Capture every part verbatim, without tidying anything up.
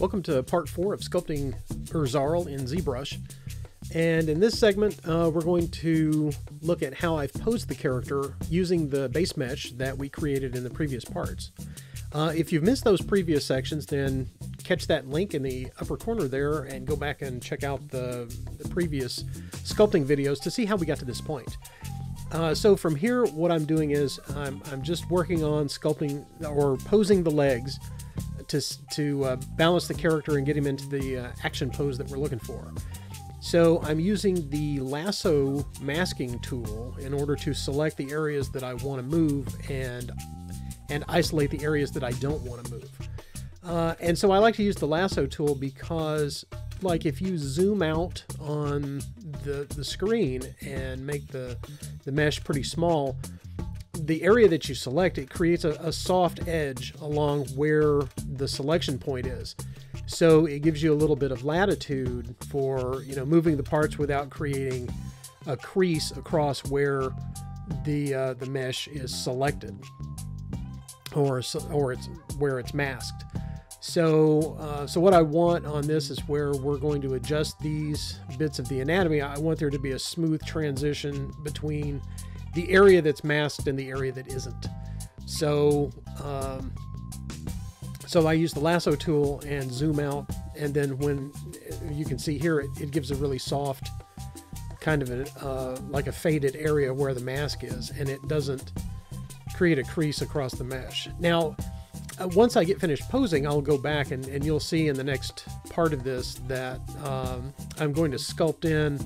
Welcome to part four of sculpting Ur'Zarl in ZBrush. And in this segment, uh, we're going to look at how I've posed the character using the base mesh that we created in the previous parts. Uh, if you've missed those previous sections, then catch that link in the upper corner there and go back and check out the, the previous sculpting videos to see how we got to this point. Uh, so from here, what I'm doing is I'm, I'm just working on sculpting or posing the legs to, to uh, balance the character and get him into the uh, action pose that we're looking for. So I'm using the lasso masking tool in order to select the areas that I want to move and, and isolate the areas that I don't want to move. Uh, and so I like to use the lasso tool because, like, if you zoom out on the, the screen and make the, the mesh pretty small, the area that you select, it creates a, a soft edge along where the selection point is. So it gives you a little bit of latitude for, you know, moving the parts without creating a crease across where the, uh, the mesh is selected or, or it's where it's masked. So, uh, so what I want on this is where we're going to adjust these bits of the anatomy. I want there to be a smooth transition between the area that's masked and the area that isn't. So, um, so I use the lasso tool and zoom out, and then when you can see here, it, it gives a really soft kind of a, uh, like a faded area where the mask is, and it doesn't create a crease across the mesh. Now, once I get finished posing, I'll go back and, and you'll see in the next part of this that um, I'm going to sculpt in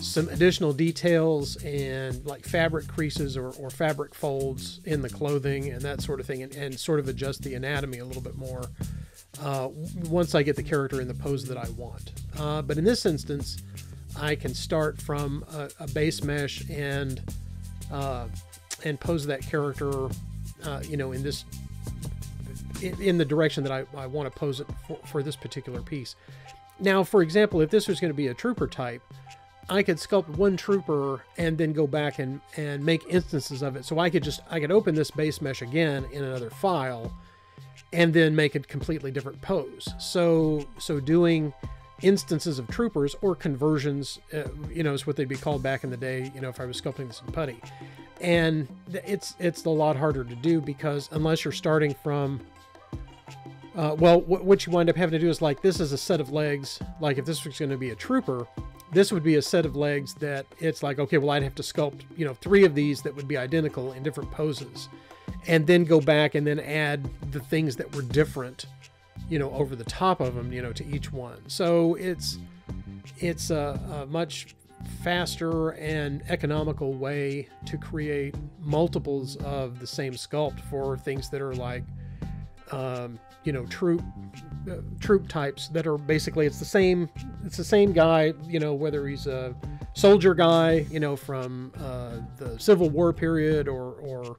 some additional details and like fabric creases or, or fabric folds in the clothing and that sort of thing, and, and sort of adjust the anatomy a little bit more uh, once I get the character in the pose that I want. Uh, but in this instance, I can start from a, a base mesh and, uh, and pose that character, uh, you know, in this in the direction that I, I want to pose it for, for this particular piece. Now, for example, if this was going to be a trooper type, I could sculpt one trooper and then go back and, and make instances of it. So I could just, I could open this base mesh again in another file and then make a completely different pose. So, so doing instances of troopers or conversions, uh, you know, is what they'd be called back in the day, you know, if I was sculpting this in putty. And it's, it's a lot harder to do because unless you're starting from Uh, well, what you wind up having to do is, like, this is a set of legs. Like, if this was going to be a trooper, this would be a set of legs that it's like, okay, well, I'd have to sculpt, you know, three of these that would be identical in different poses, and then go back and then add the things that were different, you know, over the top of them, you know, to each one. So it's it's a, a much faster and economical way to create multiples of the same sculpt for things that are like, um, you know, troop uh, troop types that are basically, it's the same, it's the same guy, you know, whether he's a soldier guy, you know, from uh, the Civil War period or, or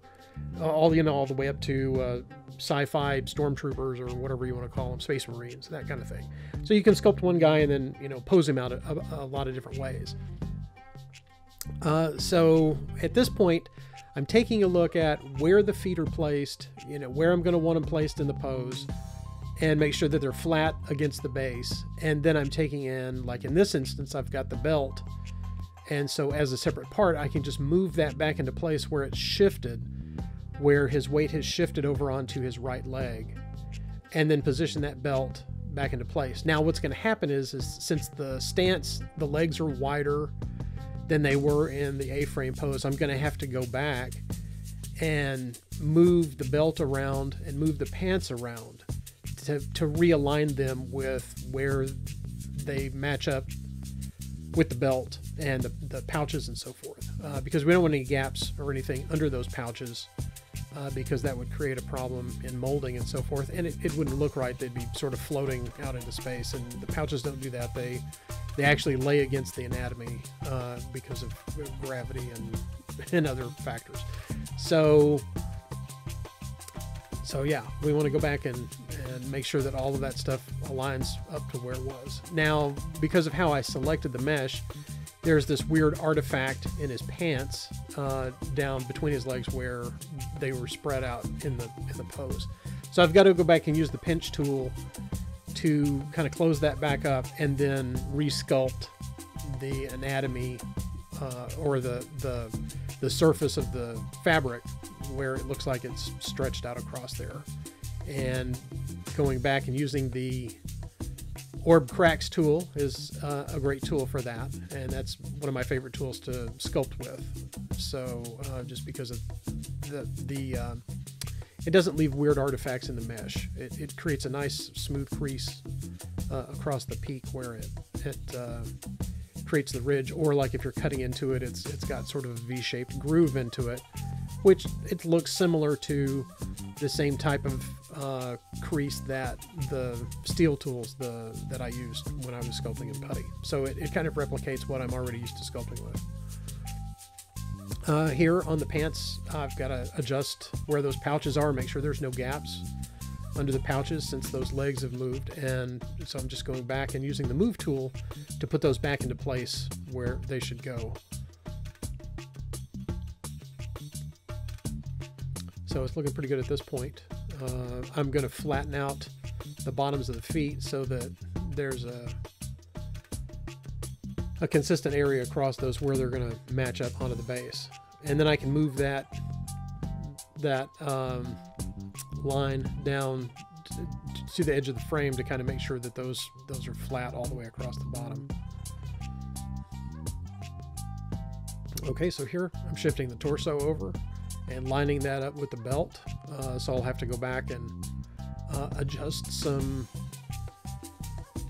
all, you know, all the way up to uh, sci-fi stormtroopers or whatever you want to call them, space marines, that kind of thing. So you can sculpt one guy and then, you know, pose him out a, a, a lot of different ways. Uh, so at this point, I'm taking a look at where the feet are placed, you know, where I'm going to want them placed in the pose, and make sure that they're flat against the base. And then I'm taking in, like in this instance, I've got the belt. And so as a separate part, I can just move that back into place where it's shifted, where his weight has shifted over onto his right leg, and then position that belt back into place. Now, what's going to happen is, is since the stance, the legs are wider than they were in the A-frame pose, I'm going to have to go back and move the belt around and move the pants around to, to realign them with where they match up with the belt and the, the pouches and so forth, uh, because we don't want any gaps or anything under those pouches, uh, because that would create a problem in molding and so forth, and it, it wouldn't look right. They'd be sort of floating out into space, and the pouches don't do that. They They actually lay against the anatomy uh, because of gravity and, and other factors. So, so yeah, we want to go back and, and make sure that all of that stuff aligns up to where it was. Now, because of how I selected the mesh, there's this weird artifact in his pants uh, down between his legs where they were spread out in the, in the pose. So I've got to go back and use the pinch tool to kind of close that back up and then resculpt the anatomy uh, or the, the the surface of the fabric where it looks like it's stretched out across there. And going back and using the Orb Cracks tool is uh, a great tool for that, and that's one of my favorite tools to sculpt with. So uh, just because of the the uh, it doesn't leave weird artifacts in the mesh. It, it creates a nice smooth crease uh, across the peak where it it uh, creates the ridge. Or like if you're cutting into it, it's it's got sort of a V-shaped groove into it, which it looks similar to the same type of uh, crease that the steel tools the that I used when I was sculpting in putty. So it, it kind of replicates what I'm already used to sculpting with. Uh, here on the pants, I've got to adjust where those pouches are, make sure there's no gaps under the pouches since those legs have moved. And so I'm just going back and using the move tool to put those back into place where they should go. So it's looking pretty good at this point. Uh, I'm going to flatten out the bottoms of the feet so that there's a, a consistent area across those where they're going to match up onto the base. And then I can move that, that um, line down to, to the edge of the frame to kind of make sure that those, those are flat all the way across the bottom. Okay, so here I'm shifting the torso over and lining that up with the belt. Uh, so I'll have to go back and uh, adjust some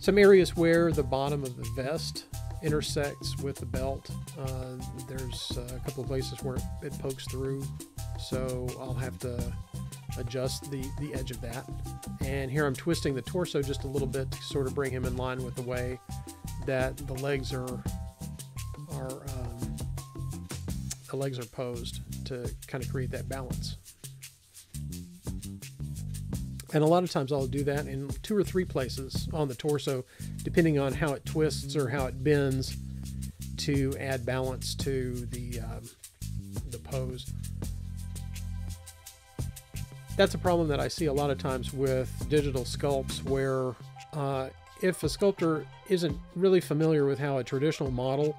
some areas where the bottom of the vest intersects with the belt. Uh, there's a couple of places where it pokes through, so I'll have to adjust the, the edge of that. And here I'm twisting the torso just a little bit to sort of bring him in line with the way that the legs are, are um, the legs are posed, to kind of create that balance. And a lot of times I'll do that in two or three places on the torso, depending on how it twists or how it bends, to add balance to the um, the pose. That's a problem that I see a lot of times with digital sculpts, where uh, if a sculptor isn't really familiar with how a traditional model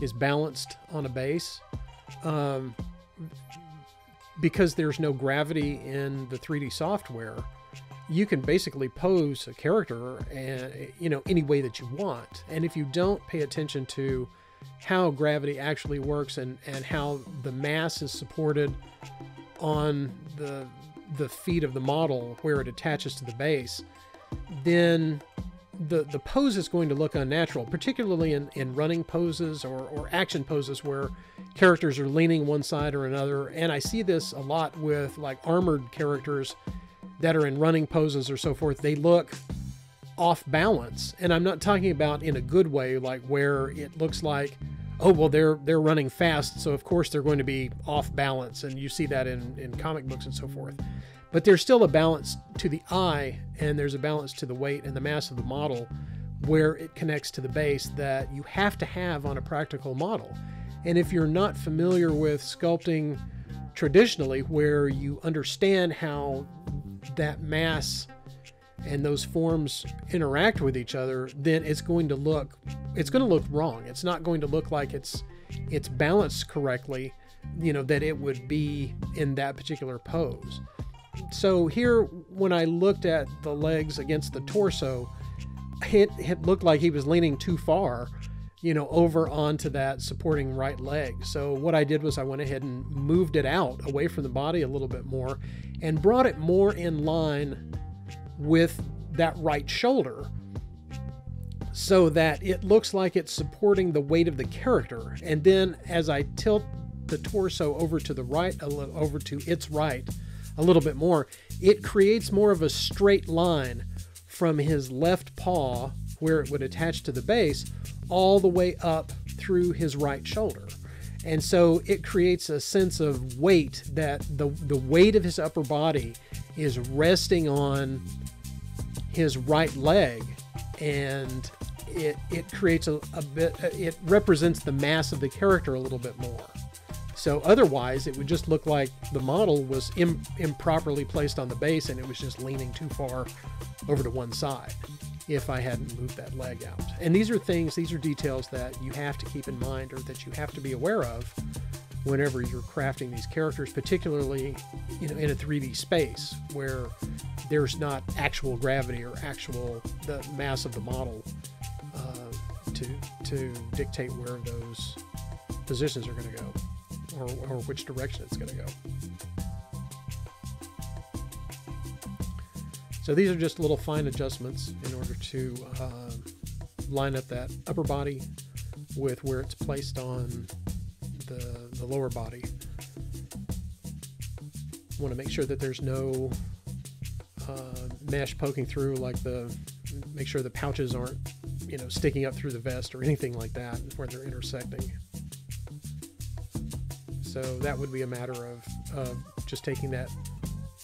is balanced on a base, um, because there's no gravity in the three D software, you can basically pose a character and, you know, any way that you want. And if you don't pay attention to how gravity actually works and, and how the mass is supported on the, the feet of the model where it attaches to the base, then the, the pose is going to look unnatural, particularly in, in running poses or, or action poses where characters are leaning one side or another. And I see this a lot with like armored characters that are in running poses or so forth. They look off balance. And I'm not talking about in a good way, like where it looks like, oh, well, they're they're running fast, so of course they're going to be off balance. And you see that in, in comic books and so forth. But there's still a balance to the eye, and there's a balance to the weight and the mass of the model where it connects to the base that you have to have on a practical model. And if you're not familiar with sculpting traditionally, where you understand how that mass and those forms interact with each other, then it's going to look, it's going to look wrong. It's not going to look like it's, it's balanced correctly, you know, that it would be in that particular pose. So here, when I looked at the legs against the torso, it, it looked like he was leaning too far, you know, over onto that supporting right leg. So what I did was I went ahead and moved it out away from the body a little bit more and brought it more in line with that right shoulder so that it looks like it's supporting the weight of the character. And then as I tilt the torso over to the right, a little, over to its right, a little bit more, it creates more of a straight line from his left paw where it would attach to the base all the way up through his right shoulder. And so it creates a sense of weight, that the, the weight of his upper body is resting on his right leg, and it, it creates a, a bit, it represents the mass of the character a little bit more. So otherwise it would just look like the model was im improperly placed on the base and it was just leaning too far over to one side if I hadn't moved that leg out. And these are things, these are details that you have to keep in mind, or that you have to be aware of whenever you're crafting these characters, particularly, you know, in a three D space where there's not actual gravity or actual the mass of the model uh, to, to dictate where those positions are going to go. Or, or which direction it's going to go. So these are just little fine adjustments in order to uh, line up that upper body with where it's placed on the, the lower body. You want to make sure that there's no uh, mesh poking through, like the, make sure the pouches aren't, you know, sticking up through the vest or anything like that where they're intersecting. So that would be a matter of, of just taking that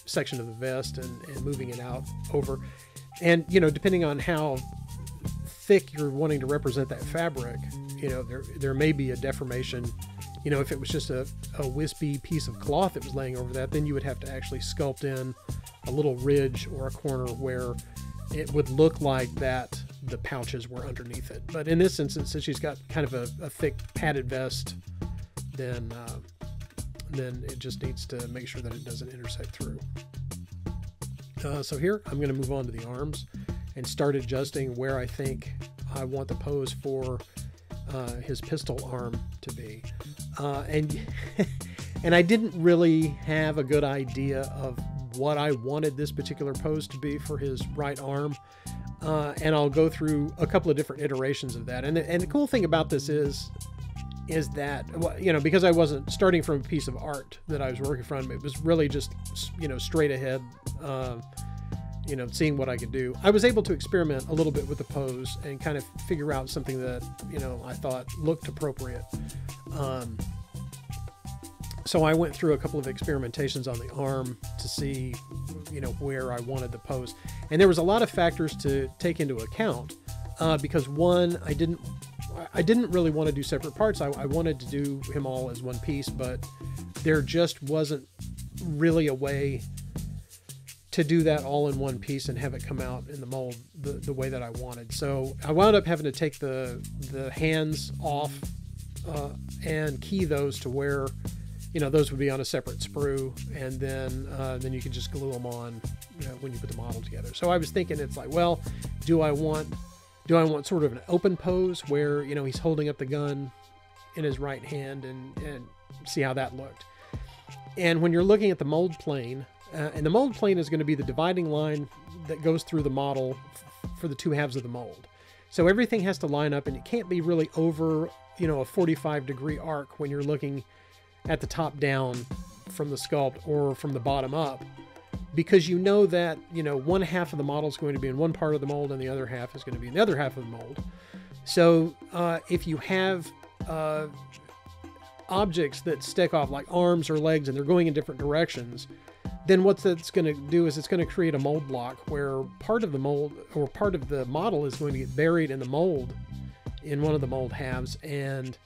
section of the vest and, and moving it out over. And, you know, depending on how thick you're wanting to represent that fabric, you know, there, there may be a deformation. You know, if it was just a, a wispy piece of cloth that was laying over that, then you would have to actually sculpt in a little ridge or a corner where it would look like that the pouches were underneath it. But in this instance, since she's got kind of a, a thick padded vest, then uh, then it just needs to make sure that it doesn't intersect through. Uh, so here I'm going to move on to the arms and start adjusting where I think I want the pose for uh, his pistol arm to be. Uh, and, and I didn't really have a good idea of what I wanted this particular pose to be for his right arm. Uh, and I'll go through a couple of different iterations of that. And the, and the cool thing about this is, is that, you know, because I wasn't starting from a piece of art that I was working from, it was really just, you know, straight ahead, uh, you know, seeing what I could do. I was able to experiment a little bit with the pose and kind of figure out something that, you know, I thought looked appropriate. Um, so I went through a couple of experimentations on the arm to see, you know, where I wanted the pose. And there was a lot of factors to take into account uh, because one, I didn't I didn't really want to do separate parts. I, I wanted to do him all as one piece, but there just wasn't really a way to do that all in one piece and have it come out in the mold the, the way that I wanted. So I wound up having to take the, the hands off uh, and key those to where, you know, those would be on a separate sprue, and then uh, then you could just glue them on, you know, when you put the model together. So I was thinking, it's like, well, do I want... Do I want sort of an open pose where, you know, he's holding up the gun in his right hand, and, and see how that looked. And when you're looking at the mold plane, uh, and the mold plane is going to be the dividing line that goes through the model for the two halves of the mold. So everything has to line up, and it can't be really over, you know, a forty-five degree arc when you're looking at the top down from the sculpt or from the bottom up. Because you know that, you know, one half of the model is going to be in one part of the mold and the other half is going to be in the other half of the mold. So uh, if you have uh, objects that stick off, like arms or legs, and they're going in different directions, then what that's going to do is it's going to create a mold block where part of the mold or part of the model is going to get buried in the mold in one of the mold halves, and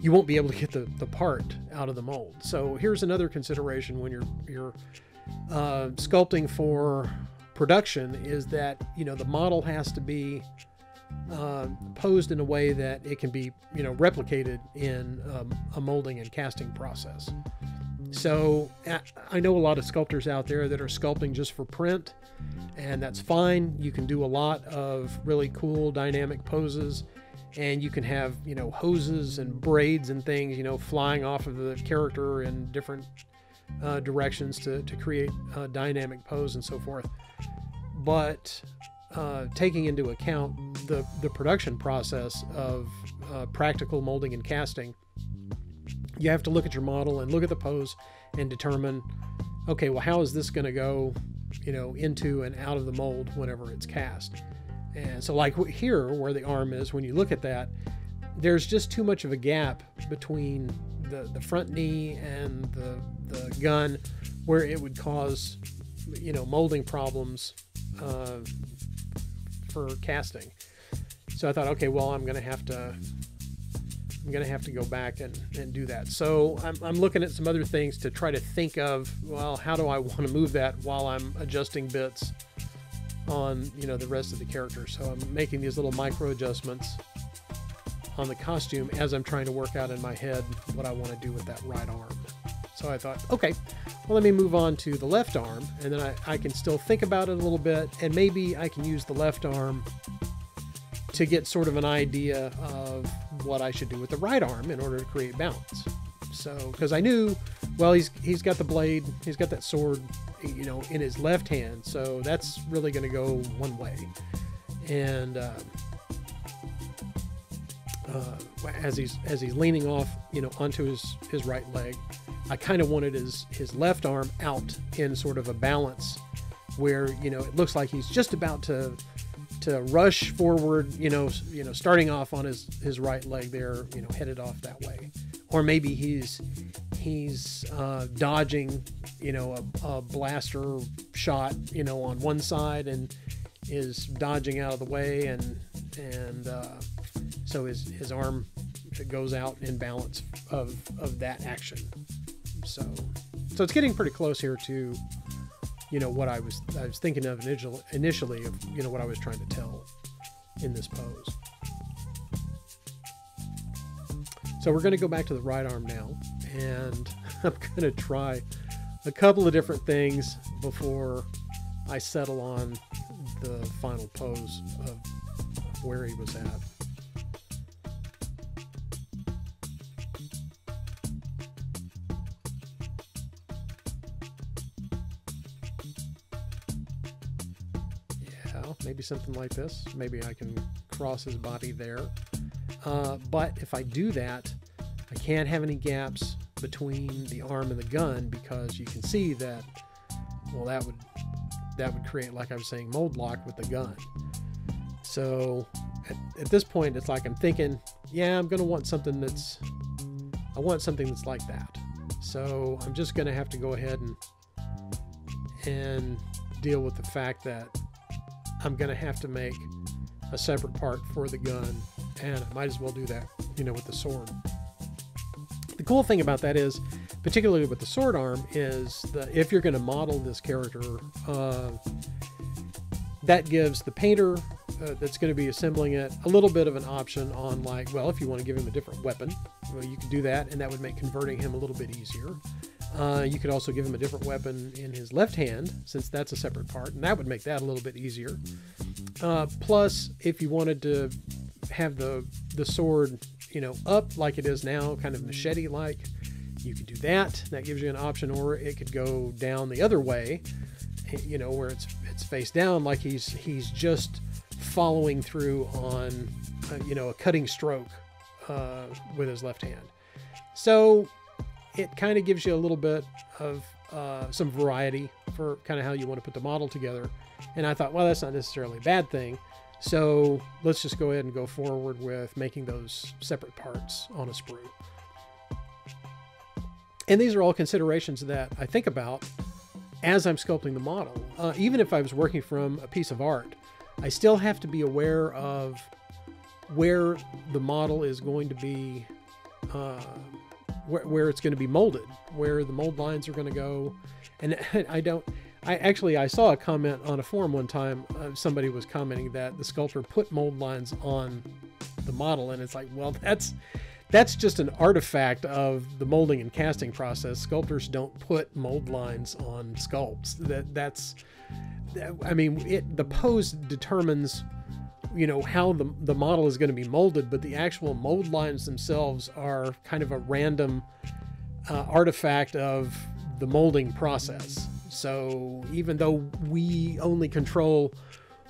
you won't be able to get the, the part out of the mold. So here's another consideration when you're you're... Uh, sculpting for production, is that, you know, the model has to be uh, posed in a way that it can be, you know, replicated in um, a molding and casting process. So I know a lot of sculptors out there that are sculpting just for print, and that's fine. You can do a lot of really cool dynamic poses, and you can have, you know, hoses and braids and things, you know, flying off of the character in different Uh, directions to, to create a dynamic pose and so forth. But uh, taking into account the, the production process of uh, practical molding and casting, you have to look at your model and look at the pose and determine, okay, well, how is this going to go, you know, into and out of the mold whenever it's cast? And so, like here where the arm is, when you look at that, there's just too much of a gap between the, the front knee and the the gun, where it would cause, you know, molding problems uh, for casting. So I thought, okay, well, I'm going to have to I'm going to have to go back and, and do that. So I'm, I'm looking at some other things to try to think of, well, how do I want to move that while I'm adjusting bits on, you know, the rest of the character. So I'm making these little micro adjustments on the costume as I'm trying to work out in my head what I want to do with that right arm. So I thought, okay, well, let me move on to the left arm, and then I, I can still think about it a little bit, and maybe I can use the left arm to get sort of an idea of what I should do with the right arm in order to create balance. So, because I knew, well, he's he's got the blade, he's got that sword, you know, in his left hand, so that's really going to go one way. And um, uh, as he's as he's leaning off, you know, onto his his right leg, I kind of wanted his his left arm out in sort of a balance where, you know, it looks like he's just about to. to rush forward, you know, you know, starting off on his, his right leg there, you know, headed off that way. Or maybe he's, he's uh, dodging, you know, a, a blaster shot, you know, on one side and is dodging out of the way. And, and uh, so his, his arm goes out in balance of, of that action. So, so it's getting pretty close here to, you know, what I was I was thinking of initial, initially of, you know, what I was trying to tell in this pose. So we're going to go back to the right arm now, and I'm going to try a couple of different things before I settle on the final pose of where he was at. Maybe something like this. Maybe I can cross his body there. Uh, but if I do that, I can't have any gaps between the arm and the gun, because you can see that, well, that would that would create, like I was saying, mold lock with the gun. So at, at this point, it's like I'm thinking, yeah, I'm going to want something that's, I want something that's like that. So I'm just going to have to go ahead and and deal with the fact that I'm going to have to make a separate part for the gun, and I might as well do that, you know, with the sword. The cool thing about that is, particularly with the sword arm, is that if you're going to model this character, uh, that gives the painter uh, that's going to be assembling it a little bit of an option on, like, well, if you want to give him a different weapon, well, you can do that, and that would make converting him a little bit easier. Uh, you could also give him a different weapon in his left hand, since that's a separate part, and that would make that a little bit easier. Uh, plus, if you wanted to have the the sword, you know, up like it is now, kind of machete-like, you could do that. That gives you an option, or it could go down the other way, you know, where it's it's face down, like he's he's just following through on, uh, you know, a cutting stroke uh, with his left hand. So it kind of gives you a little bit of uh, some variety for kind of how you want to put the model together. And I thought, well, that's not necessarily a bad thing. So let's just go ahead and go forward with making those separate parts on a sprue. And these are all considerations that I think about as I'm sculpting the model. Uh, even if I was working from a piece of art, I still have to be aware of where the model is going to be, uh, where it's going to be molded, where the mold lines are going to go. And I don't, I actually, I saw a comment on a forum one time, uh, somebody was commenting that the sculptor put mold lines on the model. And it's like, well, that's, that's just an artifact of the molding and casting process. Sculptors don't put mold lines on sculpts. That that's, I mean, it, the pose determines, you know, how the, the model is going to be molded, but the actual mold lines themselves are kind of a random uh, artifact of the molding process. So even though we only control,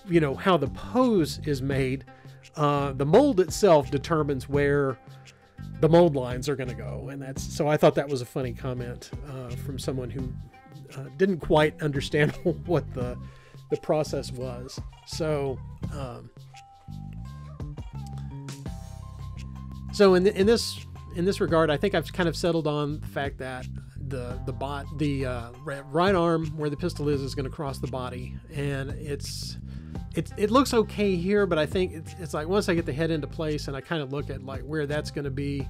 you know, how the pose is made, uh, the mold itself determines where the mold lines are going to go. And that's, so I thought that was a funny comment uh, from someone who uh, didn't quite understand what the, the process was. So, um, So in, the, in this in this regard, I think I've kind of settled on the fact that the the bot the uh, right arm where the pistol is is going to cross the body, and it's It, it looks okay here, but I think it's, it's like once I get the head into place and I kind of look at like where that's going to be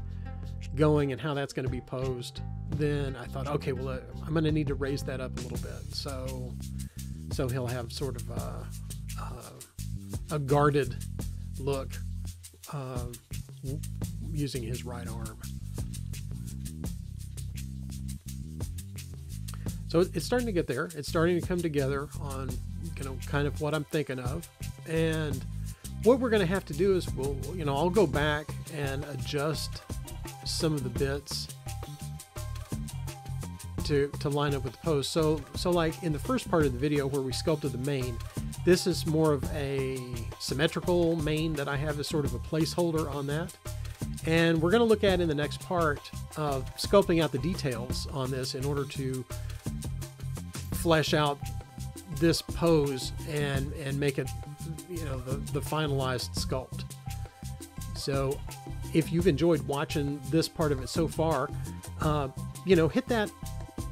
going and how that's going to be posed, then I thought, okay, well, uh, I'm going to need to raise that up a little bit. So, so he'll have sort of a, a, a guarded look uh, using his right arm. So it's starting to get there. It's starting to come together on you know, kind of what I'm thinking of. And what we're going to have to do is we'll, you know, I'll go back and adjust some of the bits to, to line up with the pose. So, so like in the first part of the video where we sculpted the mane, this is more of a symmetrical mane that I have as sort of a placeholder on that. And we're going to look at in the next part of sculpting out the details on this in order to flesh out this pose and and make it you know the, the finalized sculpt. So if you've enjoyed watching this part of it so far, uh, you know hit that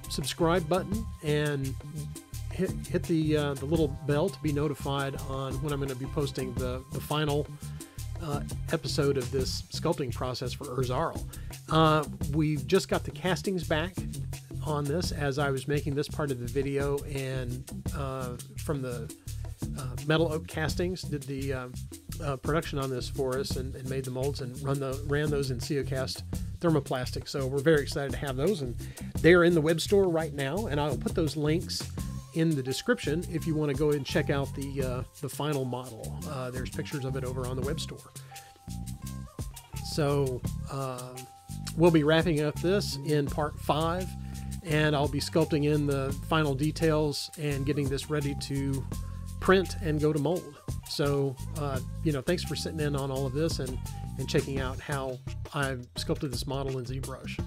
subscribe button and hit, hit the uh, the little bell to be notified on when I'm going to be posting the, the final uh, episode of this sculpting process for Ur'Zarl. Uh, we've just got the castings back on this as I was making this part of the video, and uh, from the uh, Metal Oak Castings did the uh, uh, production on this for us and, and made the molds and run the, ran those in Zeocast thermoplastic. So we're very excited to have those, and they are in the web store right now, and I'll put those links in the description if you want to go and check out the, uh, the final model. Uh, there's pictures of it over on the web store. So uh, we'll be wrapping up this in part five. And I'll be sculpting in the final details and getting this ready to print and go to mold. So, uh, you know, thanks for sitting in on all of this and, and checking out how I've sculpted this model in ZBrush.